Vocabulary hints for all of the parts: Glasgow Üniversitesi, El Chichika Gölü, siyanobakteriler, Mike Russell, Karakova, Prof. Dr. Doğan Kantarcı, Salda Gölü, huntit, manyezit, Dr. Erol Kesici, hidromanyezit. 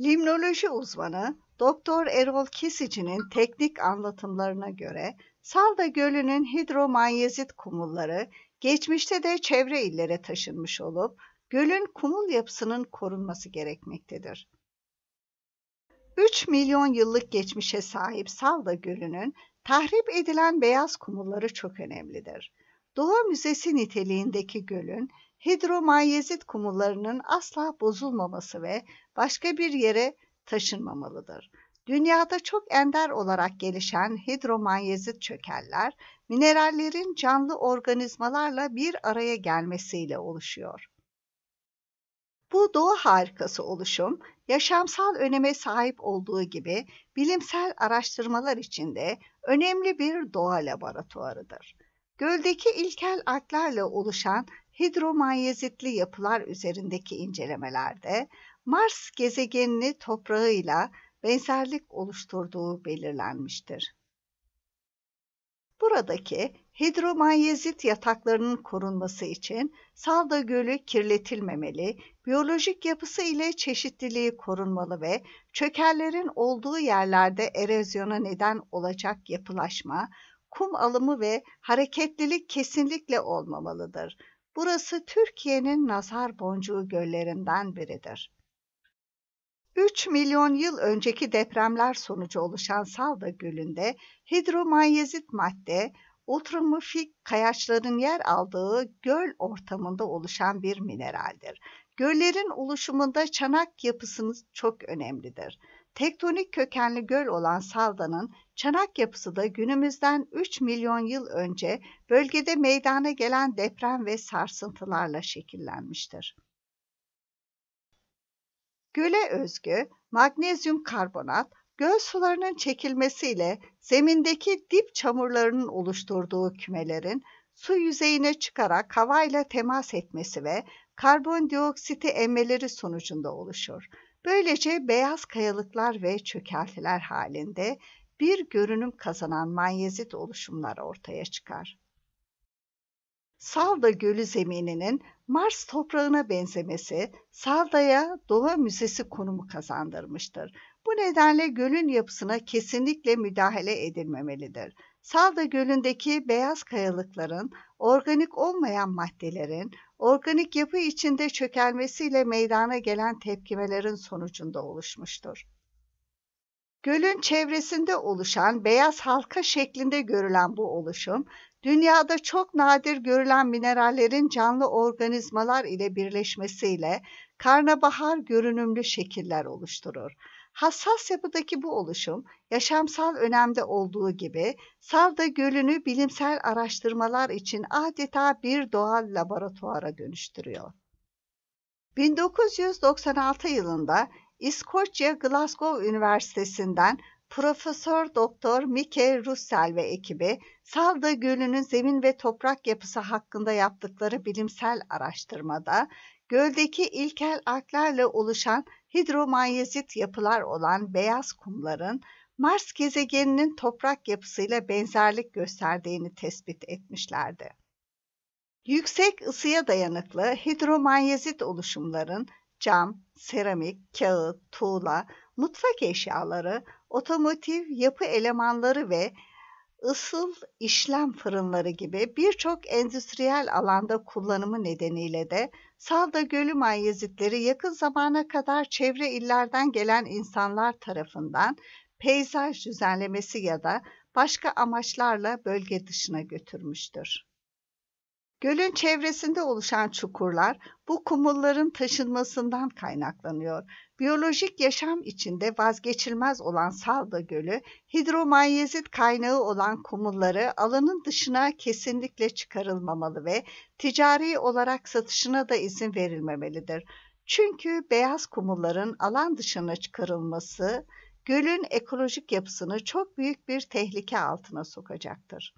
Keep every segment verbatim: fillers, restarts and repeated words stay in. Limnoloji uzmanı doktor Erol Kesici'nin teknik anlatımlarına göre Salda Gölü'nün hidromanyezit kumulları geçmişte de çevre illere taşınmış olup gölün kumul yapısının korunması gerekmektedir. üç milyon yıllık geçmişe sahip Salda Gölü'nün tahrip edilen beyaz kumulları çok önemlidir. Doğa Müzesi niteliğindeki gölün hidromanyezit kumullarının asla bozulmaması ve başka bir yere taşınmamalıdır. Dünyada çok ender olarak gelişen hidromanyezit çökeller, minerallerin canlı organizmalarla bir araya gelmesiyle oluşuyor. Bu doğa harikası oluşum, yaşamsal öneme sahip olduğu gibi bilimsel araştırmalar için de önemli bir doğa laboratuvarıdır. Göldeki ilkel alglarla oluşan hidromanyezitli yapılar üzerindeki incelemelerde Mars gezegenini toprağıyla benzerlik oluşturduğu belirlenmiştir. Buradaki hidromanyezit yataklarının korunması için Salda Gölü kirletilmemeli, biyolojik yapısı ile çeşitliliği korunmalı ve çökellerin olduğu yerlerde erozyona neden olacak yapılaşma, kum alımı ve hareketlilik kesinlikle olmamalıdır. Burası Türkiye'nin nazar boncuğu göllerinden biridir. üç milyon yıl önceki depremler sonucu oluşan Salda Gölü'nde hidromanyezit madde, ultramufik kayaçların yer aldığı göl ortamında oluşan bir mineraldir. Göllerin oluşumunda çanak yapısı çok önemlidir. Tektonik kökenli göl olan Salda'nın çanak yapısı da günümüzden üç milyon yıl önce bölgede meydana gelen deprem ve sarsıntılarla şekillenmiştir. Göle özgü magnezyum karbonat, göl sularının çekilmesiyle zemindeki dip çamurlarının oluşturduğu kümelerin su yüzeyine çıkarak havayla temas etmesi ve karbondioksiti emmeleri sonucunda oluşur. Böylece beyaz kayalıklar ve çökeltiler halinde bir görünüm kazanan manyezit oluşumlar ortaya çıkar. Salda Gölü zemininin Mars toprağına benzemesi Salda'ya Doğa Müzesi konumu kazandırmıştır. Bu nedenle gölün yapısına kesinlikle müdahale edilmemelidir. Salda Gölü'ndeki beyaz kayalıkların, organik olmayan maddelerin, organik yapı içinde çökelmesiyle meydana gelen tepkimelerin sonucunda oluşmuştur. Gölün çevresinde oluşan beyaz halka şeklinde görülen bu oluşum, dünyada çok nadir görülen minerallerin canlı organizmalar ile birleşmesiyle karnabahar görünümlü şekiller oluşturur. Hassas yapıdaki bu oluşum, yaşamsal önemde olduğu gibi Salda Gölü'nü bilimsel araştırmalar için adeta bir doğal laboratuvara dönüştürüyor. bin dokuz yüz doksan altı yılında İskoçya Glasgow Üniversitesi'nden Profesör Doktor Mike Russell ve ekibi Salda Gölü'nün zemin ve toprak yapısı hakkında yaptıkları bilimsel araştırmada göldeki ilkel alglarla oluşan hidromanyezit yapılar olan beyaz kumların Mars gezegeninin toprak yapısıyla benzerlik gösterdiğini tespit etmişlerdi. Yüksek ısıya dayanıklı hidromanyezit oluşumların cam, seramik, kağıt, tuğla, mutfak eşyaları, otomotiv, yapı elemanları ve ısıl işlem fırınları gibi birçok endüstriyel alanda kullanımı nedeniyle de Salda Gölü manyezitleri yakın zamana kadar çevre illerden gelen insanlar tarafından peyzaj düzenlemesi ya da başka amaçlarla bölge dışına götürmüştür. Gölün çevresinde oluşan çukurlar bu kumulların taşınmasından kaynaklanıyor. Biyolojik yaşam içinde vazgeçilmez olan Salda Gölü, hidromanyezit kaynağı olan kumulları alanın dışına kesinlikle çıkarılmamalı ve ticari olarak satışına da izin verilmemelidir. Çünkü beyaz kumulların alan dışına çıkarılması, gölün ekolojik yapısını çok büyük bir tehlike altına sokacaktır.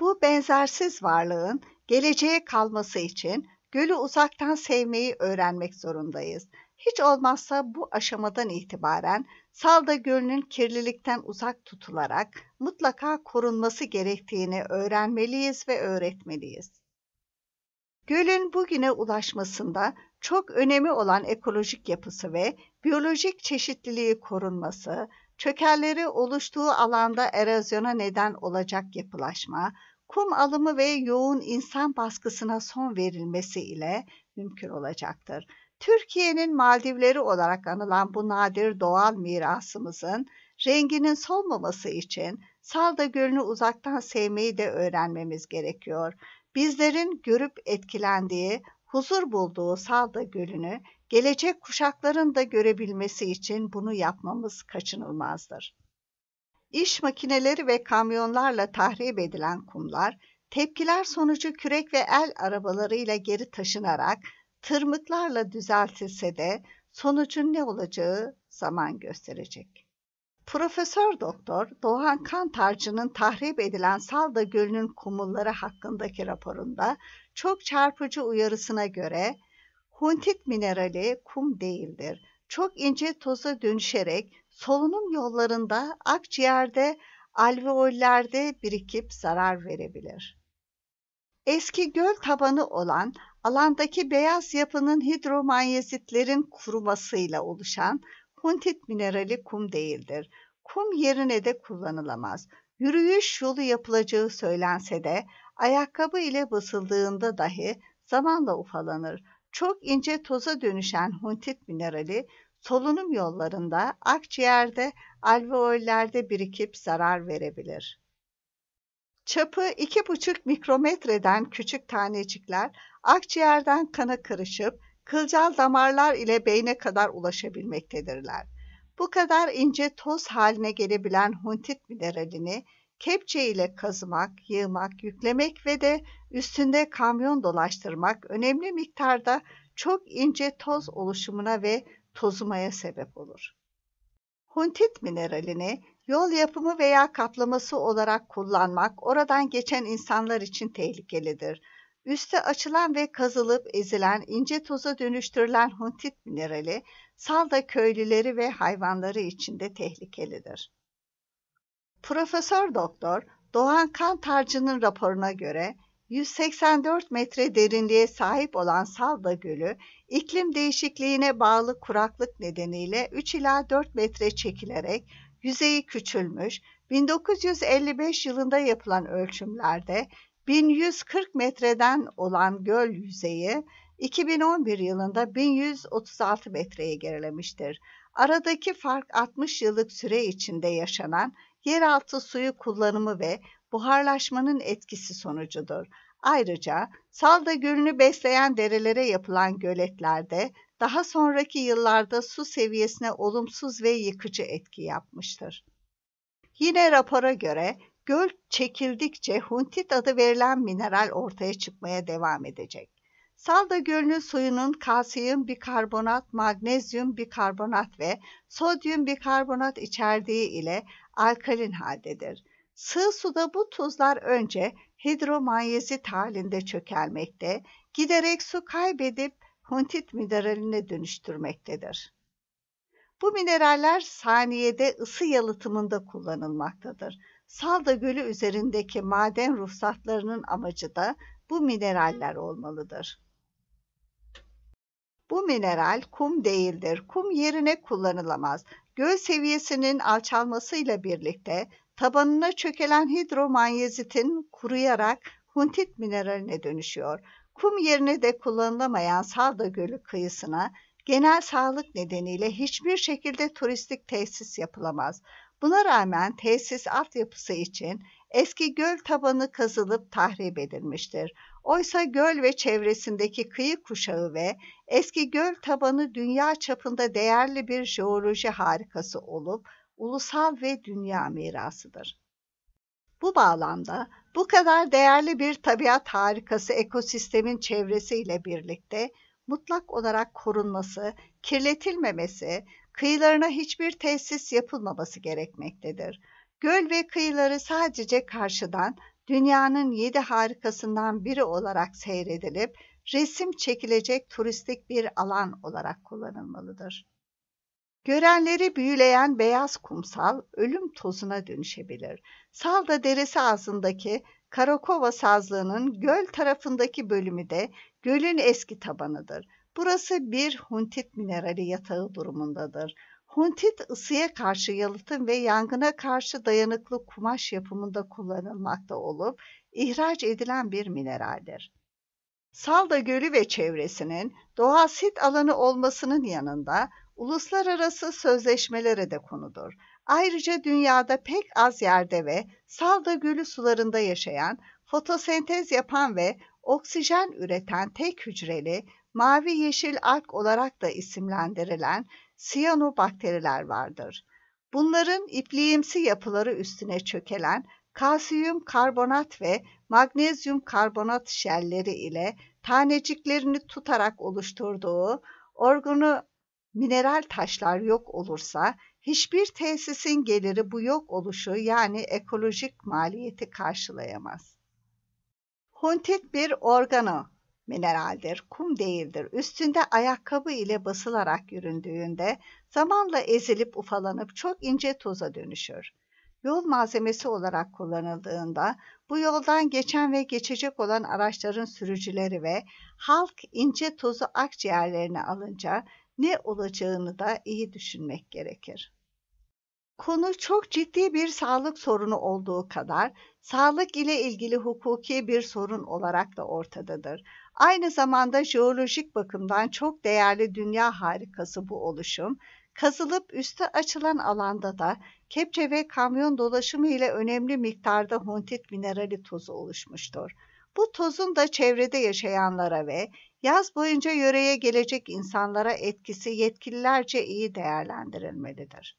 Bu benzersiz varlığın geleceğe kalması için gölü uzaktan sevmeyi öğrenmek zorundayız. Hiç olmazsa bu aşamadan itibaren Salda Gölü'nün kirlilikten uzak tutularak mutlaka korunması gerektiğini öğrenmeliyiz ve öğretmeliyiz. Gölün bugüne ulaşmasında çok önemi olan ekolojik yapısı ve biyolojik çeşitliliği korunması, çökelleri oluştuğu alanda erozyona neden olacak yapılaşma, kum alımı ve yoğun insan baskısına son verilmesi ile mümkün olacaktır. Türkiye'nin Maldivleri olarak anılan bu nadir doğal mirasımızın renginin solmaması için Salda Gölü'nü uzaktan sevmeyi de öğrenmemiz gerekiyor. Bizlerin görüp etkilendiği, huzur bulduğu Salda Gölü'nü gelecek kuşakların da görebilmesi için bunu yapmamız kaçınılmazdır. İş makineleri ve kamyonlarla tahrip edilen kumlar, tepkiler sonucu kürek ve el arabalarıyla geri taşınarak tırmıklarla düzeltilse de sonucun ne olacağı zaman gösterecek. Profesör Doktor Doğan Kantarcı'nın tahrip edilen Salda Gölü'nün kumulları hakkındaki raporunda çok çarpıcı uyarısına göre huntit minerali kum değildir. Çok ince toza dönüşerek solunum yollarında, akciğerde, alveollerde birikip zarar verebilir. Eski göl tabanı olan alandaki beyaz yapının hidromanyezitlerin kurumasıyla oluşan huntit minerali kum değildir. Kum yerine de kullanılamaz. Yürüyüş yolu yapılacağı söylense de ayakkabı ile basıldığında dahi zamanla ufalanır. Çok ince toza dönüşen huntit minerali solunum yollarında, akciğerde, alveollerde birikip zarar verebilir. Çapı iki buçuk mikrometreden küçük tanecikler akciğerden kana karışıp kılcal damarlar ile beyne kadar ulaşabilmektedirler. Bu kadar ince toz haline gelebilen huntit mineralini kepçe ile kazımak, yığmak, yüklemek ve de üstünde kamyon dolaştırmak önemli miktarda çok ince toz oluşumuna ve tozumaya sebep olur. Huntit mineralini yol yapımı veya kaplaması olarak kullanmak oradan geçen insanlar için tehlikelidir. Üste açılan ve kazılıp ezilen ince toza dönüştürülen huntit minerali Salda köylüleri ve hayvanları için de tehlikelidir. Profesör Doktor Doğan Kantarcı'nın raporuna göre yüz seksen dört metre derinliğe sahip olan Salda Gölü, iklim değişikliğine bağlı kuraklık nedeniyle üç ila dört metre çekilerek yüzeyi küçülmüş, bin dokuz yüz elli beş yılında yapılan ölçümlerde bin yüz kırk metreden olan göl yüzeyi iki bin on bir yılında bin yüz otuz altı metreye gerilemiştir. Aradaki fark altmış yıllık süre içinde yaşanan yeraltı suyu kullanımı ve buharlaşmanın etkisi sonucudur. Ayrıca Salda Gölü'nü besleyen derelere yapılan göletlerde daha sonraki yıllarda su seviyesine olumsuz ve yıkıcı etki yapmıştır. Yine rapora göre göl çekildikçe huntit adı verilen mineral ortaya çıkmaya devam edecek. Salda Gölü'nün suyunun kalsiyum bikarbonat, magnezyum bikarbonat ve sodyum bikarbonat içerdiği ile alkalin haldedir. Sığ suda bu tuzlar önce hidromanyezit halinde çökelmekte, giderek su kaybedip huntit mineraline dönüştürmektedir. Bu mineraller saniyede ısı yalıtımında kullanılmaktadır. Salda Gölü üzerindeki maden ruhsatlarının amacı da bu mineraller olmalıdır. Bu mineral kum değildir. Kum yerine kullanılamaz. Göl seviyesinin alçalmasıyla birlikte tabanına çökelen hidromanyezitin kuruyarak huntit mineraline dönüşüyor. Kum yerine de kullanılamayan Salda Gölü kıyısına genel sağlık nedeniyle hiçbir şekilde turistik tesis yapılamaz. Buna rağmen tesis altyapısı için eski göl tabanı kazılıp tahrip edilmiştir. Oysa göl ve çevresindeki kıyı kuşağı ve eski göl tabanı dünya çapında değerli bir jeoloji harikası olup ulusal ve dünya mirasıdır. Bu bağlamda bu kadar değerli bir tabiat harikası ekosistemin çevresiyle birlikte mutlak olarak korunması, kirletilmemesi, kıyılarına hiçbir tesis yapılmaması gerekmektedir. Göl ve kıyıları sadece karşıdan dünyanın yedi harikasından biri olarak seyredilip resim çekilecek turistik bir alan olarak kullanılmalıdır. Görenleri büyüleyen beyaz kumsal ölüm tozuna dönüşebilir. Salda Deresi ağzındaki Karakova sazlığının göl tarafındaki bölümü de Gölün eski tabanıdır. Burası bir huntit minerali yatağı durumundadır. Huntit ısıya karşı yalıtım ve yangına karşı dayanıklı kumaş yapımında kullanılmakta olup ihraç edilen bir mineraldir. Salda Gölü ve çevresinin doğal sit alanı olmasının yanında uluslararası sözleşmelere de konudur. Ayrıca dünyada pek az yerde ve Salda Gölü sularında yaşayan, fotosentez yapan ve oksijen üreten tek hücreli, mavi yeşil alg olarak da isimlendirilen siyanobakteriler vardır. Bunların ipliğimsi yapıları üstüne çökelen kalsiyum karbonat ve magnezyum karbonat şelleri ile taneciklerini tutarak oluşturduğu organo mineral taşlar yok olursa, hiçbir tesisin geliri bu yok oluşu yani ekolojik maliyeti karşılayamaz. Huntit bir organo mineraldir, kum değildir. Üstünde ayakkabı ile basılarak yüründüğünde zamanla ezilip ufalanıp çok ince toza dönüşür. Yol malzemesi olarak kullanıldığında bu yoldan geçen ve geçecek olan araçların sürücüleri ve halk ince tozu akciğerlerine alınca ne olacağını da iyi düşünmek gerekir. Konu çok ciddi bir sağlık sorunu olduğu kadar sağlık ile ilgili hukuki bir sorun olarak da ortadadır. Aynı zamanda jeolojik bakımdan çok değerli dünya harikası bu oluşum, kazılıp üstü açılan alanda da kepçe ve kamyon dolaşımı ile önemli miktarda huntit minerali tozu oluşmuştur. Bu tozun da çevrede yaşayanlara ve yaz boyunca yöreye gelecek insanlara etkisi yetkililerce iyi değerlendirilmelidir.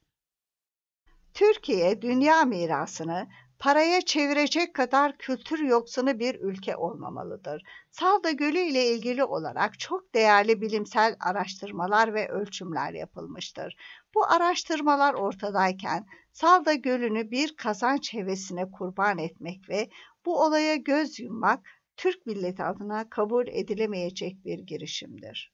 Türkiye, dünya mirasını paraya çevirecek kadar kültür yoksunu bir ülke olmamalıdır. Salda Gölü ile ilgili olarak çok değerli bilimsel araştırmalar ve ölçümler yapılmıştır. Bu araştırmalar ortadayken Salda Gölü'nü bir kazanç hevesine kurban etmek ve bu olaya göz yummak Türk milleti adına kabul edilemeyecek bir girişimdir.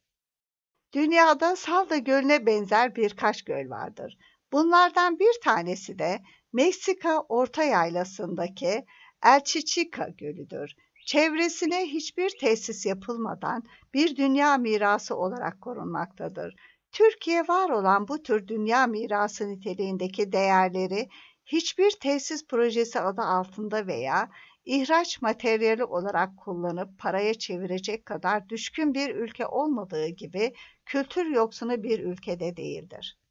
Dünyada Salda Gölü'ne benzer birkaç göl vardır. Bunlardan bir tanesi de Meksika Orta Yaylası'ndaki El Chichika Gölü'dür. Çevresine hiçbir tesis yapılmadan bir dünya mirası olarak korunmaktadır. Türkiye var olan bu tür dünya mirası niteliğindeki değerleri hiçbir tesis projesi adı altında veya ihraç materyali olarak kullanıp paraya çevirecek kadar düşkün bir ülke olmadığı gibi kültür yoksunu bir ülkede değildir.